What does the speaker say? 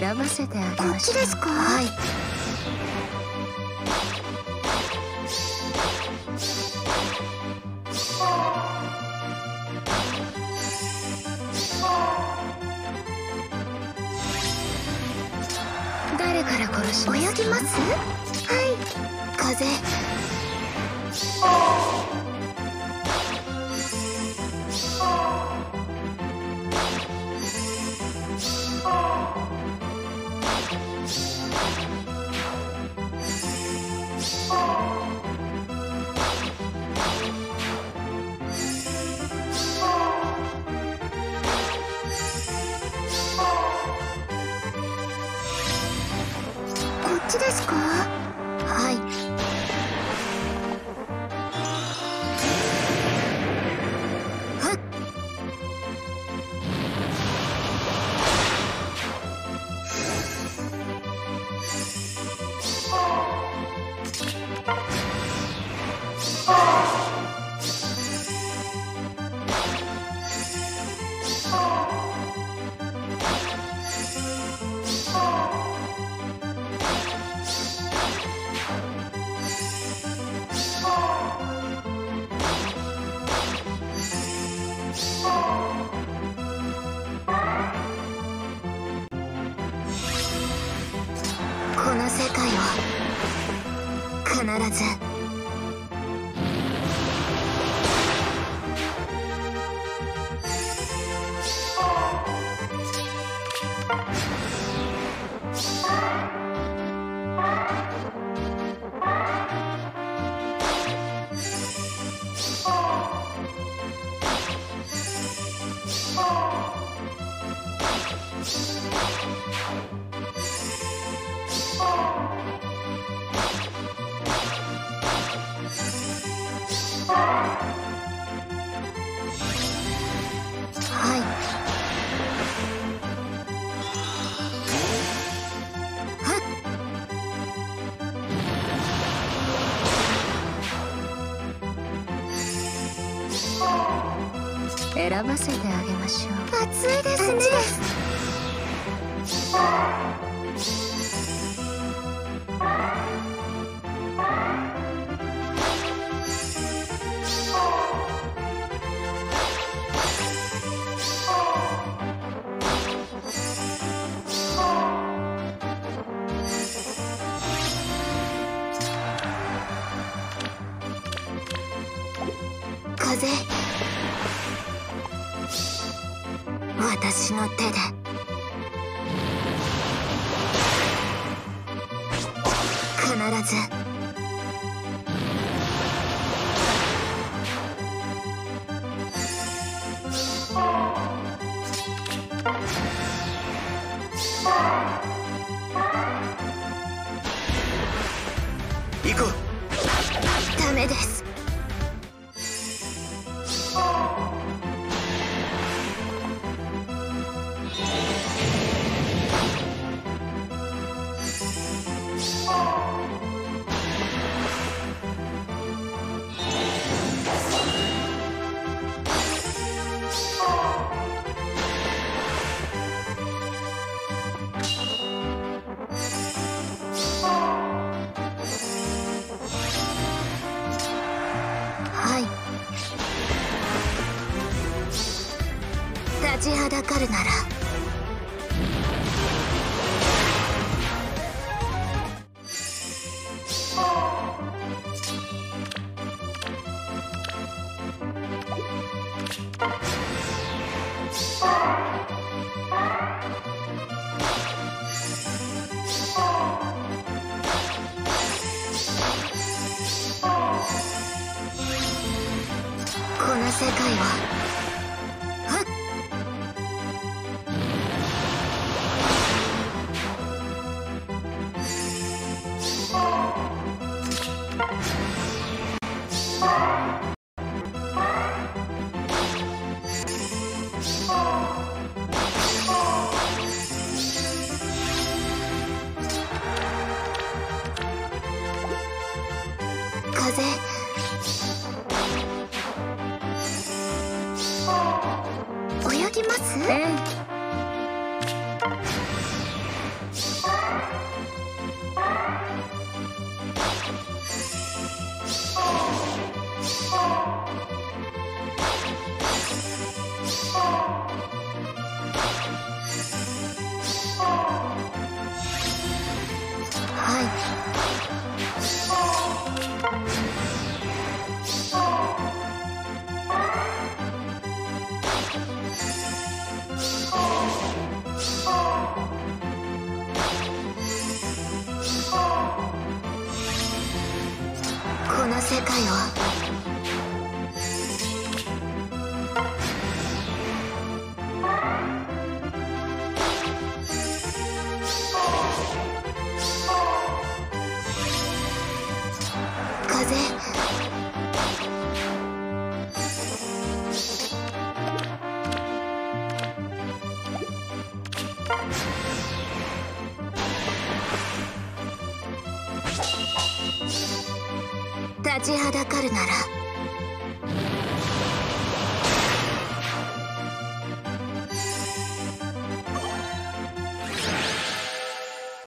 選ばせてあげましょう。こっちですか？はい。誰から殺します？泳ぎます？はい。風。ですか？はい。はっ。選ばせてあげましょう。暑いですね。風。私の手で。必ず。行こう。ダメです。立ちはだかるならこの世界は。泳ぎます？ええ。立ちはだかるなら